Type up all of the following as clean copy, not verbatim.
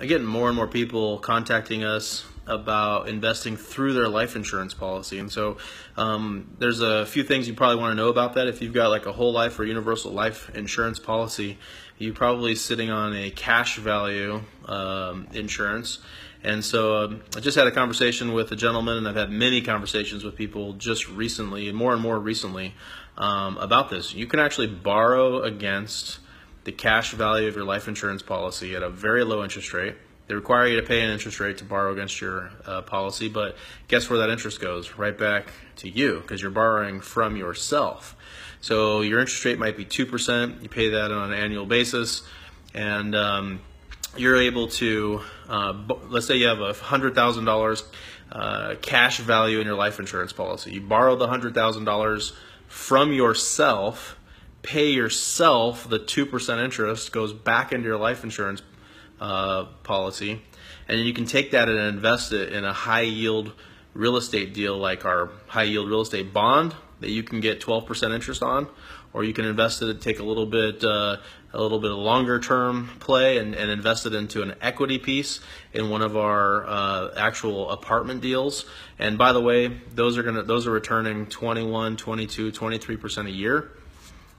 again, more and more people contacting us about investing through their life insurance policy. And so there's a few things you probably want to know about that. If you've got like a whole life or universal life insurance policy, you're probably sitting on a cash value insurance. And so I just had a conversation with a gentleman, and I've had many conversations with people just recently, and more recently, about this. You can actually borrow against the cash value of your life insurance policy at a very low interest rate. They require you to pay an interest rate to borrow against your policy, but guess where that interest goes? Right back to you, because you're borrowing from yourself. So your interest rate might be 2%. You pay that on an annual basis, and you're able to, let's say you have $100,000 cash value in your life insurance policy. You borrow the $100,000 from yourself, pay yourself the 2% interest, goes back into your life insurance policy, and you can take that and invest it in a high yield real estate deal, like our high yield real estate bond that you can get 12% interest on, or you can invest it, take a little bit of longer term play, and invest it into an equity piece in one of our actual apartment deals. And by the way, those are returning 21, 22, 23% a year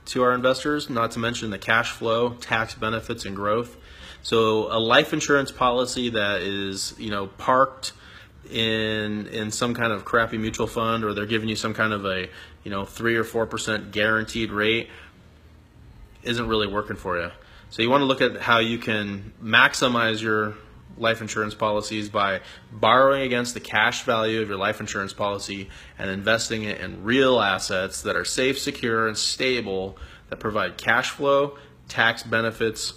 to our investors, not to mention the cash flow, tax benefits, and growth. So a life insurance policy that is, you know, parked in some kind of crappy mutual fund, or they're giving you some kind of a, you know, 3 or 4% guaranteed rate, isn't really working for you. So you want to look at how you can maximize your life insurance policies by borrowing against the cash value of your life insurance policy and investing it in real assets that are safe, secure, and stable, that provide cash flow, tax benefits,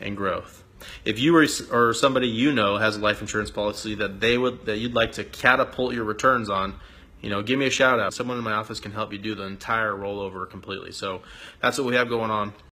and growth. If you or somebody you know has a life insurance policy that you'd like to catapult your returns on, you know, give me a shout out. Someone in my office can help you do the entire rollover completely. So that's what we have going on.